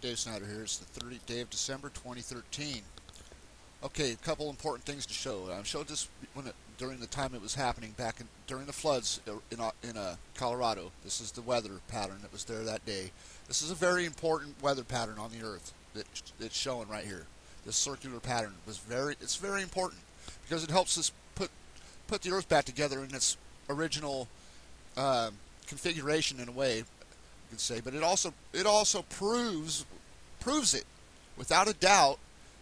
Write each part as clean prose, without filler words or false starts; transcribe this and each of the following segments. Dave Snyder here. It's the 30th day of December 2013. Okay, a couple important things to show. I showed this when during the time it was happening back during the floods in Colorado. This is the weather pattern that was there that day. This is a very important weather pattern on the Earth that it's showing right here. This circular pattern was very important because it helps us put the Earth back together in its original configuration in a way. Can say, but it also proves it without a doubt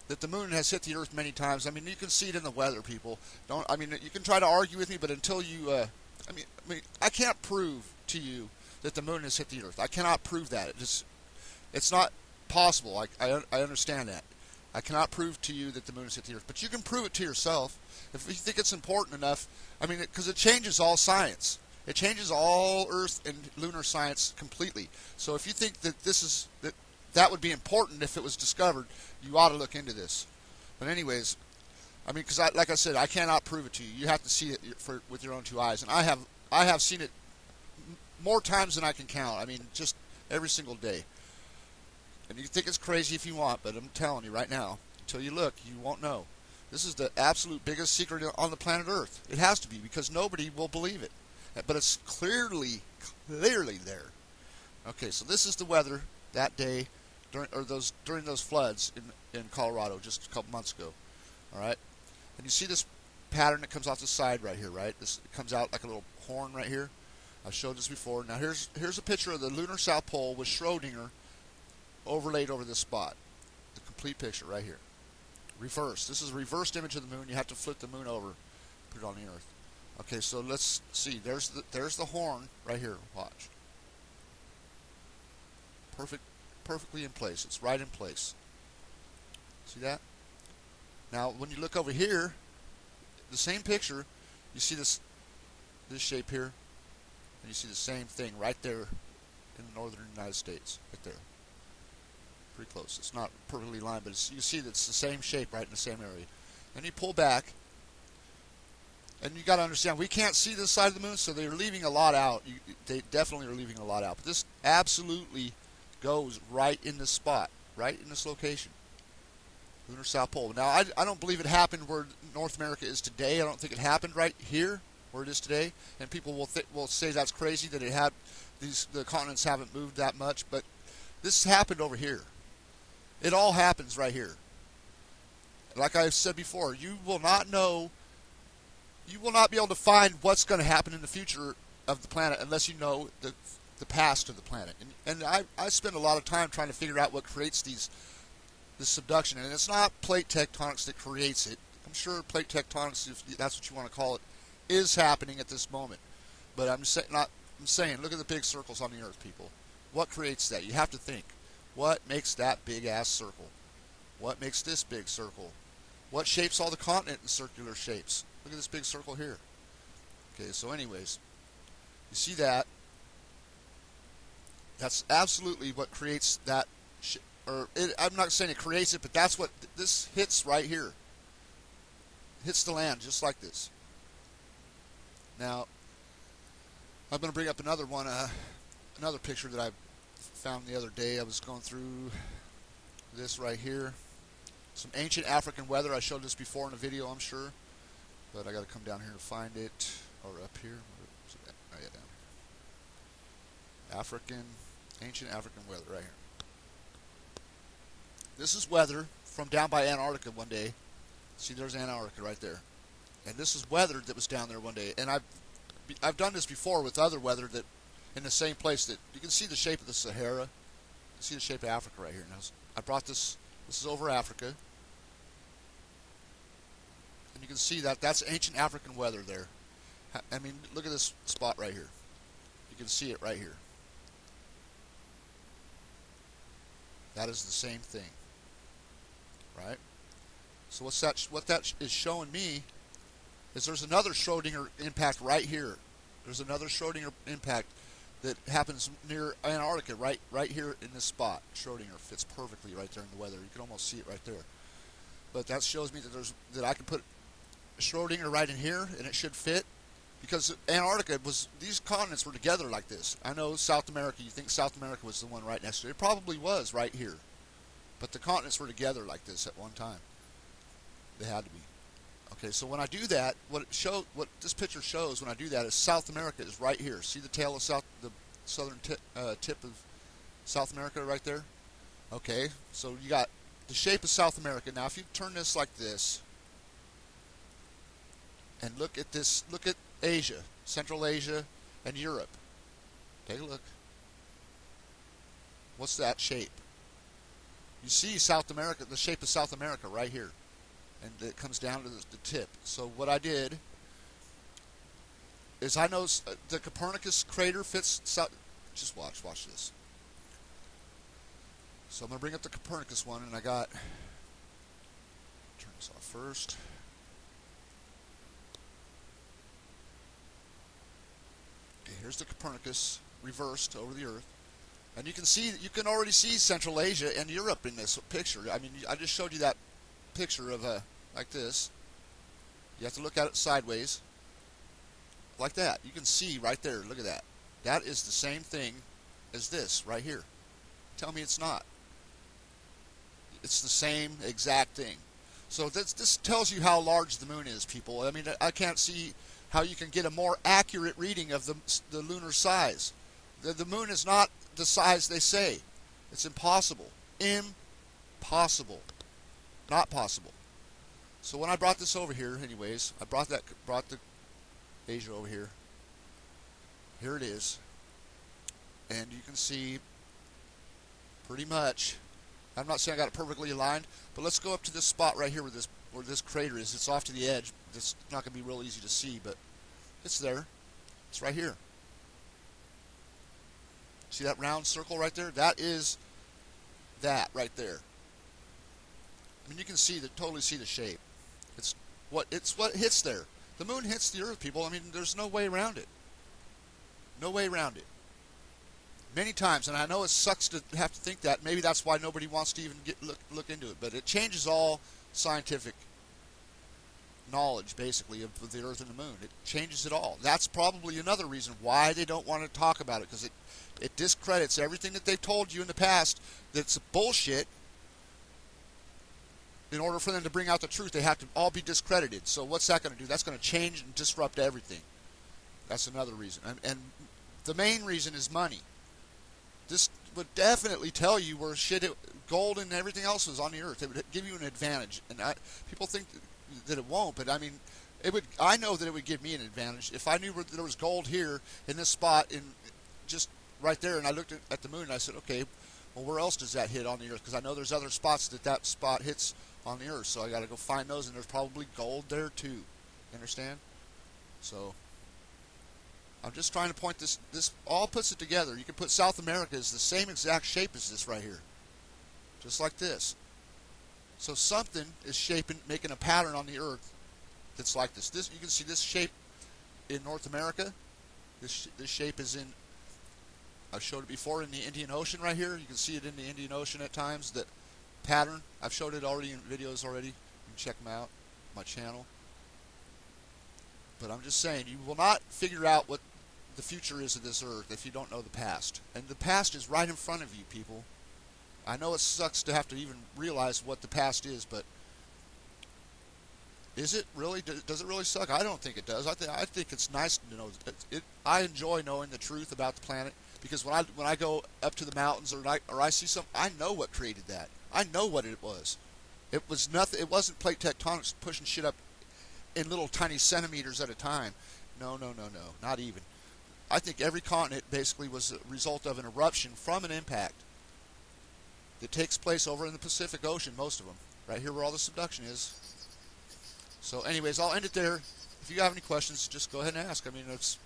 that the moon has hit the Earth many times. I mean, you can see it in the weather, people. Don't I mean, you can try to argue with me, but until you, I can't prove to you that the moon has hit the Earth. I cannot prove that. It's not possible. I understand that. I cannot prove to you that the moon has hit the Earth, but you can prove it to yourself if you think it's important enough. I mean, because it changes all science. It changes all Earth and lunar science completely. So if you think that this is that would be important if it was discovered, you ought to look into this. But anyways, I mean, because like I said, I cannot prove it to you. You have to see it with your own two eyes, and I have seen it more times than I can count. I mean, just every single day. And you think it's crazy if you want, but I'm telling you right now, until you look, you won't know. This is the absolute biggest secret on the planet Earth. It has to be because nobody will believe it. But it's clearly there. Okay, so this is the weather that day during those floods in Colorado just a couple months ago. All right, and you see this pattern that comes off the side right here, right? This comes out like a little horn right here. I showed this before. Now here's a picture of the lunar South Pole with Schrodinger overlaid over this spot. The complete picture right here. Reversed. This is a reversed image of the moon. You have to flip the moon over, put it on the Earth. Okay, so let's see. There's the horn right here. Watch. Perfectly in place. It's right in place. See that? Now, when you look over here, the same picture, you see this shape here, and you see the same thing right there in the northern United States, right there. Pretty close. It's not perfectly lined, but you see that it's the same shape right in the same area. Then you pull back. And you got to understand, we can't see this side of the moon, so they're leaving a lot out. They definitely are leaving a lot out. But this absolutely goes right in this spot, right in this location, lunar South Pole. Now, I don't believe it happened where North America is today. I don't think it happened right here where it is today. And people will say that's crazy that it had the continents haven't moved that much. But this happened over here. It all happens right here. Like I said before, you will not know. You will not be able to find what's going to happen in the future of the planet unless you know the past of the planet. And I spend a lot of time trying to figure out what creates this subduction. And it's not plate tectonics that creates it. I'm sure plate tectonics, if that's what you want to call it, is happening at this moment. But I'm saying, look at the big circles on the Earth, people. What creates that? You have to think. What makes that big-ass circle? What makes this big circle? What shapes all the continent in circular shapes? Look at this big circle here. Okay, so anyways, you see that? That's absolutely what creates that, I'm not saying it creates it, but that's what this hits right here. It hits the land just like this. Now, I'm going to bring up another one, another picture that I found the other day. I was going through this right here. Some ancient African weather. I showed this before in a video, I'm sure. But I got to come down here to find it, or up here. Oh, yeah, down here. Ancient African weather, right here. This is weather from down by Antarctica one day. See, there's Antarctica right there, and this is weather that was down there one day. And I've done this before with other weather that in the same place that you can see the shape of the Sahara, you can see the shape of Africa right here. Now I brought this. This is over Africa. And you can see that's ancient African weather there. I mean, look at this spot right here. You can see it right here. That is the same thing, right? So what that is showing me is there's another Schrodinger impact right here. There's another Schrodinger impact that happens near Antarctica right here in this spot. Schrodinger fits perfectly right there in the weather. You can almost see it right there. But that shows me that I can put Schrodinger right in here, and it should fit. because Antarctica was, these continents were together like this. I know South America, you think South America was the one right next to it. It probably was right here. But the continents were together like this at one time. They had to be. Okay, so when I do that, what this picture shows when I do that is South America is right here. See the tail of the southern tip of South America right there? Okay, so you got the shape of South America. Now if you turn this like this and look at this, look at Asia, Central Asia and Europe. Take a look. What's that shape? You see South America, the shape of South America right here. And it comes down to the tip. So what I did is I know the Copernicus crater fits south. Just watch this. So I'm going to bring up the Copernicus one, and I got, turn this off first. Okay, here's the Copernicus reversed over the Earth. And you can see, you can already see Central Asia and Europe in this picture. I mean, I just showed you that picture of like this. You have to look at it sideways like that. You can see right there, look at that. That is the same thing as this right here. Tell me it's not. It's the same exact thing. So this tells you how large the moon is, people. I mean, I can't see how you can get a more accurate reading of the lunar size. The moon is not the size they say. It's impossible. Impossible. Not possible. So when I brought this over here, anyways, I brought the Asia over here. Here it is, and you can see pretty much. I'm not saying I got it perfectly aligned, but let's go up to this spot right here where this crater is. It's off to the edge. It's not going to be real easy to see, but it's there. It's right here. See that round circle right there? That is that right there. I mean, you can see the, totally see the shape. It's what hits there. The moon hits the Earth, people. I mean, there's no way around it. No way around it. Many times, and I know it sucks to have to think that. Maybe that's why nobody wants to even look into it. But it changes all scientific knowledge, basically, of the Earth and the moon. It changes it all. That's probably another reason why they don't want to talk about it, because it discredits everything that they've told you in the past that's bullshit. In order for them to bring out the truth, they have to all be discredited. So what's that going to do? That's going to change and disrupt everything. That's another reason. And the main reason is money. This would definitely tell you where shit, gold and everything else is on the Earth. It would give you an advantage. And people think that it won't, but I mean, it would. I know that it would give me an advantage. If I knew there was gold here in this spot, in just right there, and I looked at the moon, and I said, okay, well, where else does that hit on the Earth? Because I know there's other spots that spot hits on the Earth, so I got to go find those, and there's probably gold there too. Understand? So I'm just trying to point this. This all puts it together. You can put South America as the same exact shape as this right here, just like this. So something is shaping, making a pattern on the Earth that's like this. This, you can see this shape in North America. This shape is in. I've showed it before in the Indian Ocean right here. You can see it in the Indian Ocean at times. That pattern. I've showed it already in videos already. You can check them out on my channel. But I'm just saying, you will not figure out what the future is of this Earth if you don't know the past. And the past is right in front of you, people. I know it sucks to have to even realize what the past is, but is it really? Does it really suck? I don't think it does. I think it's nice to know. I enjoy knowing the truth about the planet, because when I go up to the mountains or I see something, I know what created that. I know what it was. It was nothing. It wasn't plate tectonics pushing shit up in little tiny centimeters at a time. No, not even. I think every continent basically was a result of an eruption from an impact that takes place over in the Pacific Ocean, most of them, right here where all the subduction is. So anyways, I'll end it there. If you have any questions, just go ahead and ask. I mean, it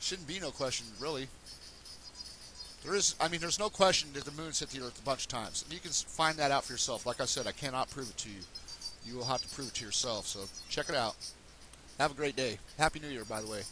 shouldn't be no question, really. There is, I mean, there's no question that the moon's hit the Earth a bunch of times. And you can find that out for yourself. Like I said, I cannot prove it to you. You will have to prove it to yourself. So check it out. Have a great day. Happy New Year, by the way.